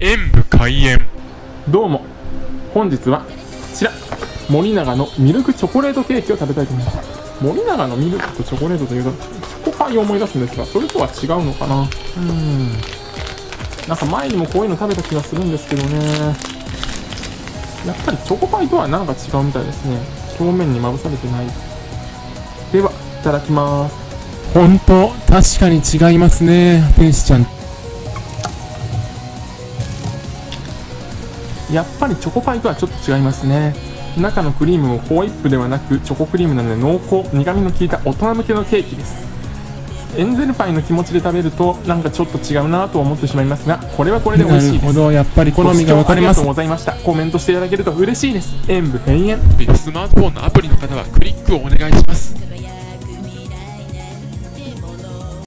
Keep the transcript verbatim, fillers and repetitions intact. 演武開演。どうも、本日はこちら森永のミルクチョコレートケーキを食べたいと思います。森永のミルクとチョコレートというとチョコパイを思い出すんですが、それとは違うのかな。うーん、なんか前にもこういうの食べた気がするんですけどね。やっぱりチョコパイとはなんか違うみたいですね。表面にまぶされてない。ではいただきます。本当、確かに違いますね、天使ちゃん。やっぱりチョコパイとはちょっと違いますね。中のクリームもホイップではなくチョコクリームなので、濃厚、苦みの効いた大人向けのケーキです。エンゼルパイの気持ちで食べるとなんかちょっと違うなと思ってしまいますが、これはこれで美味しいです。なるほど、やっぱり好みが分かります。ありがとうございました。コメントしていただけると嬉しいです。演武閉園。スマートフォンのアプリの方はクリックをお願いします。